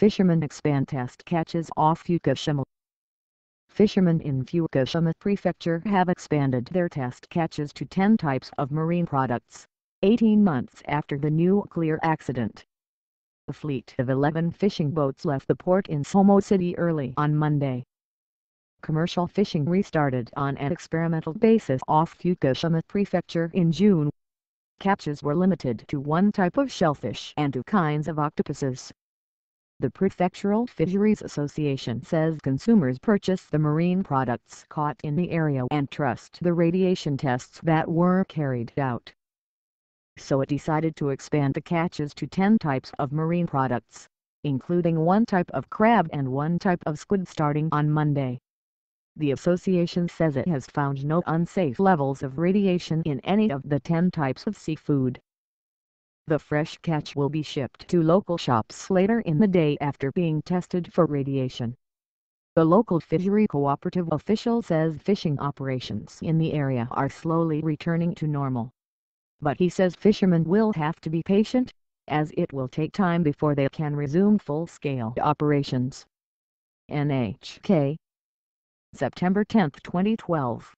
Fishermen expand test catches off Fukushima. Fishermen in Fukushima Prefecture have expanded their test catches to 10 types of marine products, 18 months after the nuclear accident. The fleet of 11 fishing boats left the port in Soma City early on Monday. Commercial fishing restarted on an experimental basis off Fukushima Prefecture in June. Catches were limited to one type of shellfish and two kinds of octopuses. The Prefectural Fisheries Association says consumers purchase the marine products caught in the area and trust the radiation tests that were carried out. So it decided to expand the catches to 10 types of marine products, including one type of crab and one type of squid starting on Monday. The association says it has found no unsafe levels of radiation in any of the 10 types of seafood. The fresh catch will be shipped to local shops later in the day after being tested for radiation. The local fishery cooperative official says fishing operations in the area are slowly returning to normal. But he says fishermen will have to be patient, as it will take time before they can resume full-scale operations. NHK September 10, 2012.